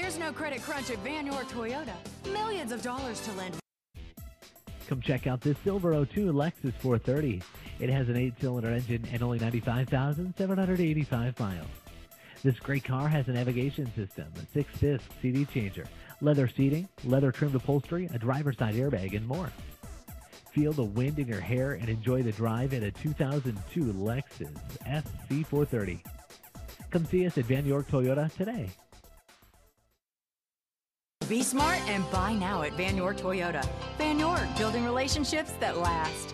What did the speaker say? There's no credit crunch at Vann York Toyota. Millions of dollars to lend. Come check out this silver 02 Lexus 430. It has an 8-cylinder engine and only 95,785 miles. This great car has a navigation system, a 6-disc CD changer, leather seating, leather-trimmed upholstery, a driver's side airbag, and more. Feel the wind in your hair and enjoy the drive in a 2002 Lexus SC 430. Come see us at Vann York Toyota today. Be smart and buy now at Vann York Toyota. Vann York, building relationships that last.